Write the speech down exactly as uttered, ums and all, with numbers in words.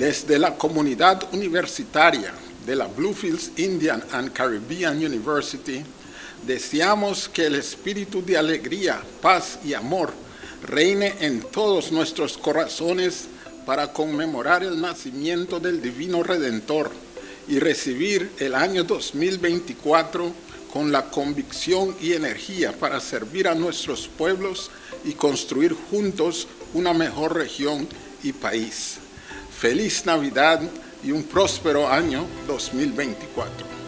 desde la comunidad universitaria de la Bluefields Indian and Caribbean University, deseamos que el espíritu de alegría, paz y amor reine en todos nuestros corazones para conmemorar el nacimiento del Divino Redentor y recibir el año dos mil veinticuatro con la convicción y energía para servir a nuestros pueblos y construir juntos una mejor región y país. Feliz Navidad y un próspero año dos mil veinticuatro.